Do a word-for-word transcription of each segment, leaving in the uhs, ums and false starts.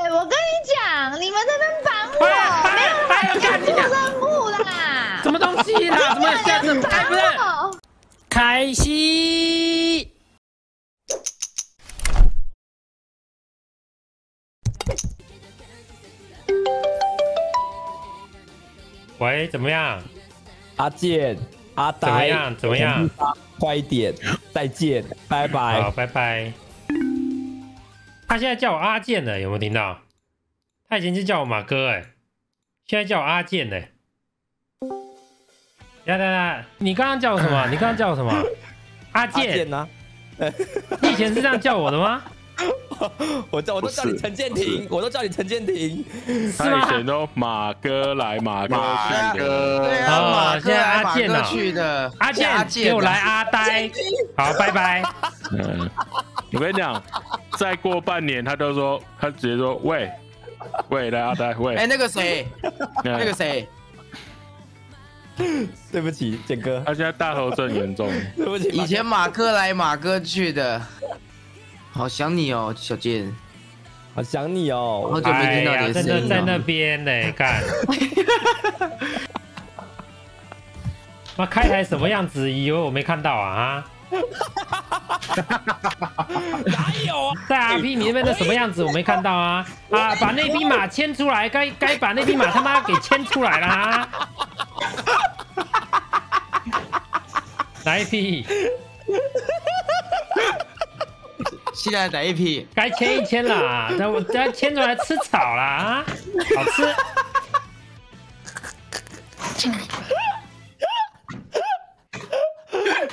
我跟你讲，你们在那绑我，没有绑我做任务啦。什么东西啦？什么下次开不是？开西。 喂，怎么样？阿健，阿呆，怎么样？怎么样？快一点，再见，拜拜。好，拜拜。他现在叫我阿健了，有没有听到？他以前是叫我马哥，哎，现在叫我阿健，哎。来来来，你刚刚叫我什么？你刚刚叫我什么？阿健呢？你以前是这样叫我的吗？ 我叫我都叫你陈建廷，我都叫你陈建廷，是吗？以前都马哥来马哥去的，对啊，马哥来马哥去的，阿健给我来阿呆，好，拜拜。嗯，我跟你讲，再过半年他就说，他直接说喂喂来阿呆喂，哎那个谁，那个谁，对不起建哥，他现在大头症严重，对不起，以前马哥来马哥去的。 好想你哦，小健，好想你哦，好久没听到你的声音了。真的在那边呢，看，妈开台什么样子？以为我没看到啊？哪有啊？在 R P 你那边的什么样子？我没看到啊！啊，把那匹马牵出来，该该把那匹马他妈给牵出来了啊！哪一匹？ 现在哪一批？该牵一牵啦，那我等下牵出来吃草啦啊，好吃。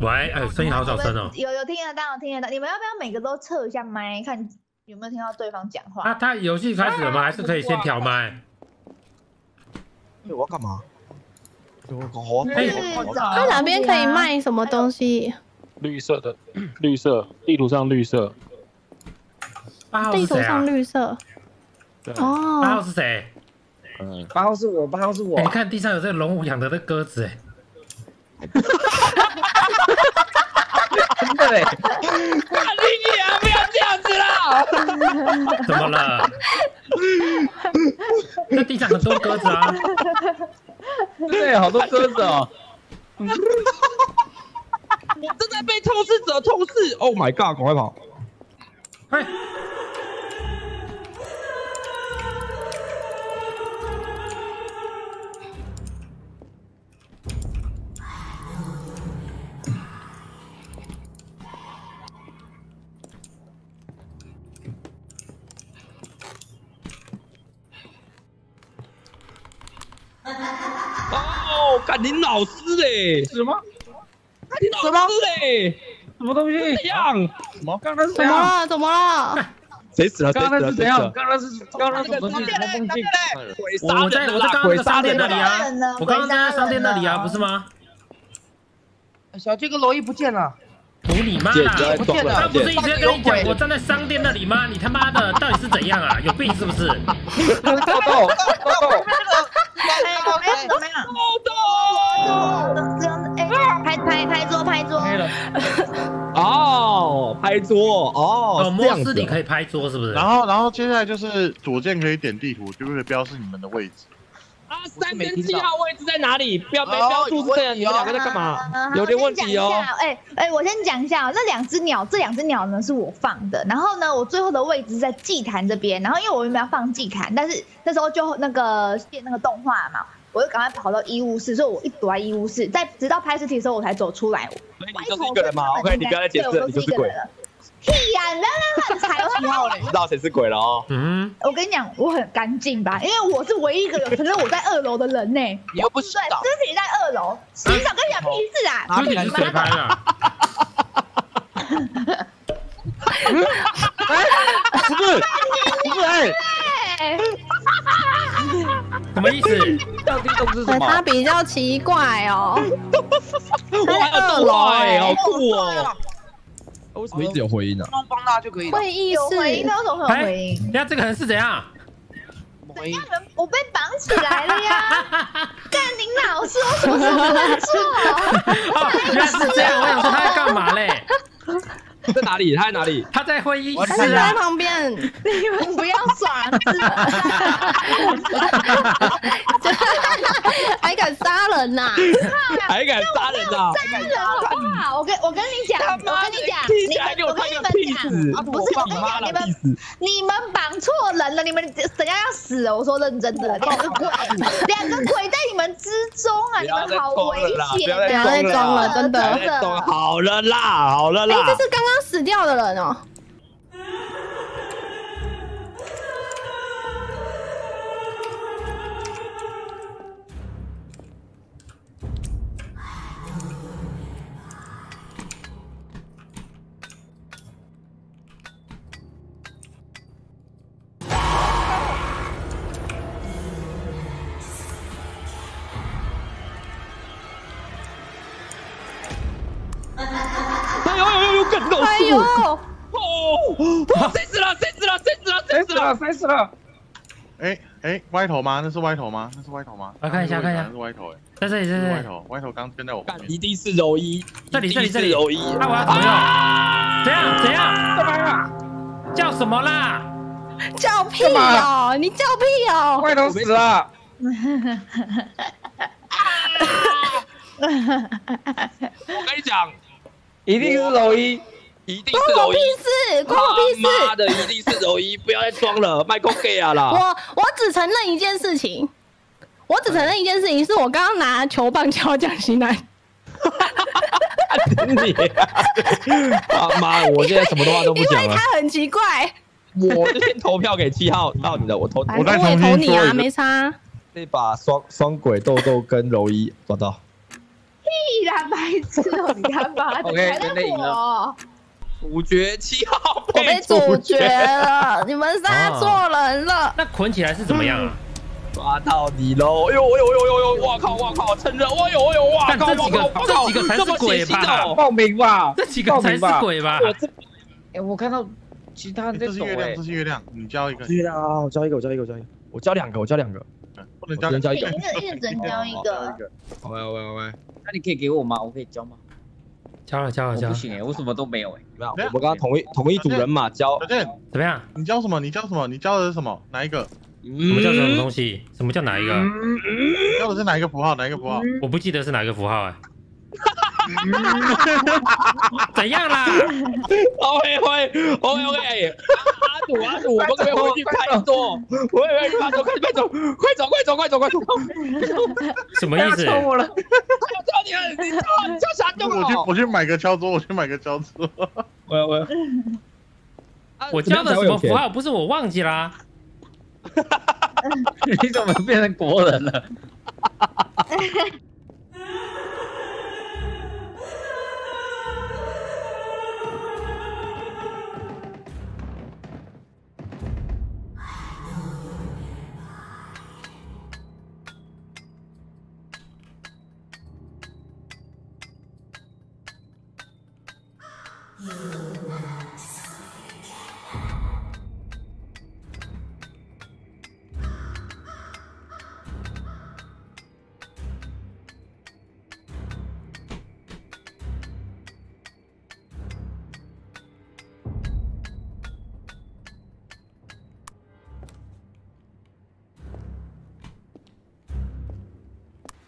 喂，哎、欸，声音好小声哦。有有听得到，听得到。你们要不要每个都测一下麦，看有没有听到对方讲话？啊，他游戏开始了吗？还是可以先调麦？我要干嘛？哎，它哪边可以卖什么东西？绿色的，绿色，地图上绿色。八号是谁啊？地图上绿色。哦。八号是谁？嗯，八号是我，八号是我。欸、你看地上有这龙武养的那鸽子、欸，哎。 真的嘞！你啊，不要这样子啦！怎么了？那地上很多鸽子啊！对，好多鸽子哦！我正在被透视者透视 ！Oh my god！ 赶快跑！哎！干林老师嘞？什么？林老师嘞？什么东西？这样？什么？刚才是怎么了？怎么了？谁死了？刚才是怎样？刚才是刚才什么东西？什么东西？我在我在刚刚的商店那里啊！我刚刚在商店那里啊，不是吗？小俊跟罗毅不见了。图你妈啦！不见了！他不是一直在跟你讲我站在商店那里吗？你他妈的到底是怎样啊？有病是不是？豆豆豆豆。 拍桌，拍桌。哦，拍桌，哦，哦，末世你可以拍桌是不是？然后，然后接下来就是左键可以点地图，就是标示你们的位置。啊，三跟七号位置在哪里？标没标注是这样，你们两个在干嘛？有点问题哦。哎哎，我先讲一下，这两只鸟，这两只鸟呢是我放的。然后呢，我最后的位置在祭坛这边。然后因为我原本要放祭坛，但是那时候就那个变那个动画嘛。 我就赶快跑到医务室，所以我一躲在医务室，在直到拍尸体的时候我才走出来。所以你就是一个人嘛 ？OK， 你不要再解释，你就是鬼了。屁呀！你不要乱猜我。你知道谁是鬼了哦？嗯。我跟你讲，我很干净吧，因为我是唯一一个有承认我在二楼的人呢。你又不是。对，尸体在二楼，洗澡跟你讲屁事啊！哪里是谁拍的？哎，不是，不是，哎。什么意思？降低动是什么？他比较奇怪哦。哇，二楼哎，好酷哦！为什么一直有回音呢？双方大就可以。会议室回音，那种很回音。人家这个人是怎样？回音。我被绑起来了呀！干林老师，我什么事都能做。哦，原来是这样。我想说他在干嘛嘞？ 在哪里？他在哪里？他在会议室啊，在旁边。你们不要耍智障，还敢杀人呐？还敢杀人呐？杀人好不好？我跟我跟你讲，我跟你讲，你们我跟你们讲，不是我跟你讲，你们你们绑错人了，你们等下要死了。我说认真的，两个鬼，两个鬼在你们之中啊，你们好危险！不要再装了，真的。好了啦，好了啦。哎，这是刚刚。 死掉的人哦！哎呦！哦，谁死了？谁死了？谁死了？谁死了？谁死了？哎哎，歪头吗？那是歪头吗？那是歪头吗？来看一下，看一下，那是歪头哎，在这里，在这里。歪头，歪头刚跟在我后面。一定是柔一，这里，这里，这里柔一。那我要怎么样？怎样？怎样？干嘛呀？叫什么啦？叫屁哦！你叫屁哦！歪头死了。 我跟你讲。 一定是柔一，一定是柔一，关我屁事，他妈的，一定是柔一，不要再装了，卖空 gay 啊啦！我我只承认一件事情，我只承认一件事情，是我刚刚拿球棒敲蒋欣楠。你他妈！我现在什么的话都不讲了。因为他很奇怪。我就先投票给七号，到你的，我投，我再投你啊，没差。那把双双鬼豆豆跟柔一抓到。 必然白痴哦！你看吧，还在我主角七号，我被主角了，你们杀错人了。那捆起来是怎么样啊？抓到你喽！哎呦哎呦哎呦！哇靠哇靠！趁热！哎呦哎呦哇靠！这几个这几个才是鬼吧？报名吧！这几个才是鬼吧？我这哎，我看到其他这是月亮，这是月亮，你交一个。月亮啊！我交一个，我交一个，我交一个，我交两个，我交两个。不能交，交一个，一人只能交一个。好喂好喂好喂。 那你可以给我吗？我可以交吗？交了，交了，交了。不行哎，我什么都没有哎。我们刚刚同一同一组人马交。怎么样？你交什么？你交什么？你交的是什么？哪一个？什么叫什么东西？什么叫哪一个？交的是哪一个符号？哪一个符号？我不记得是哪一个符号哎。怎样啦 ？OK OK OK OK。阿祖阿祖，我们可以回去拍桌。我也回去拍桌，快快走，快走，快走，快走，快走。什么意思？ 你你敲敲啥钟啊？我去我去买个敲桌，我去买个敲桌。我我我教的什么符号？不是我忘记啦。你怎么变成国人了？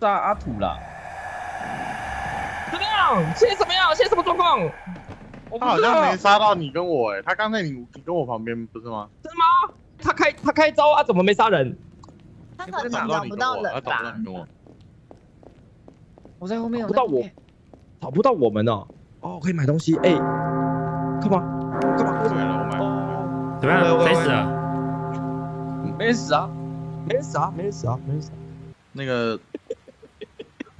杀阿土了，怎么样？现在怎么样？现在什么状况？他好像没杀到你跟我哎、欸，他刚才你你跟我旁边不是吗？是吗？他开他开招啊，怎么没杀人？他可能找不到人吧？我在后面，找不到我，找不到我们哦。哦，可以买东西哎，干嘛？干嘛？对了，我买。怎么样？谁死了？没人死啊，没人死啊，没人死啊，没人死。那个。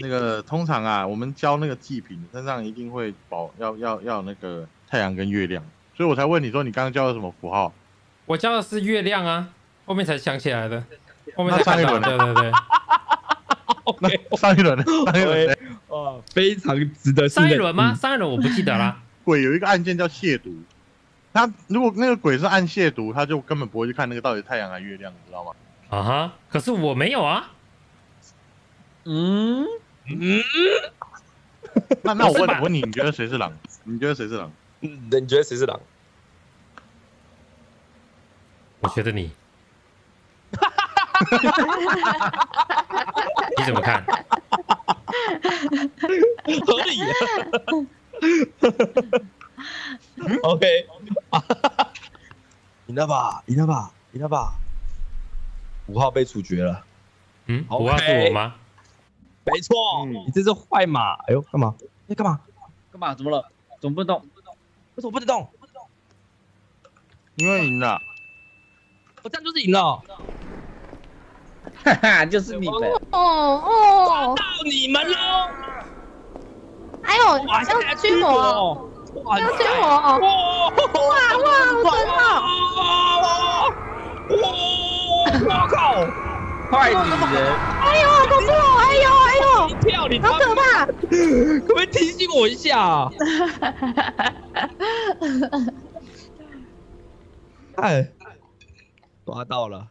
那个通常啊，我们交那个祭品身上一定会保要要要那个太阳跟月亮，所以我才问你说你刚刚交的什么符号？我交的是月亮啊，后面才想起来的。后面上一轮，对对对。那上一轮呢？上一轮哦，非常值得。上一轮吗？上一轮我不记得啦。鬼有一个案件叫亵渎，他如果那个鬼是按亵渎，他就根本不会去看那个到底太阳还是月亮，你知道吗？啊哈！可是我没有啊。嗯嗯。那那我问我问你，你觉得谁是狼？你觉得谁是狼？嗯，你觉得谁是狼？我觉得你。 你怎么看？合理、啊。OK， 赢了吧，赢了吧，赢了吧！五号被处决了。嗯，五号是我吗？没错，嗯、你这是坏马。哎呦，干嘛？你干嘛？干嘛？怎么了？怎么不能动？为什么不能动？不能动？因为赢了。我这样就是赢了。 哈哈，就是你们！哦哦，抓到你们喽！哎呦，好像驱魔，要驱魔！哇哇，真好！哇！我靠！快点！哎呦，好恐怖！哎呦哎呦，跳你！好可怕！可不可以提醒我一下？哎，抓到了！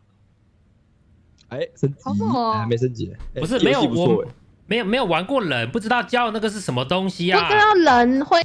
哎，升级哎，没升级，不是没有我，没有没有玩过人，不知道教那个是什么东西啊？不知道人会。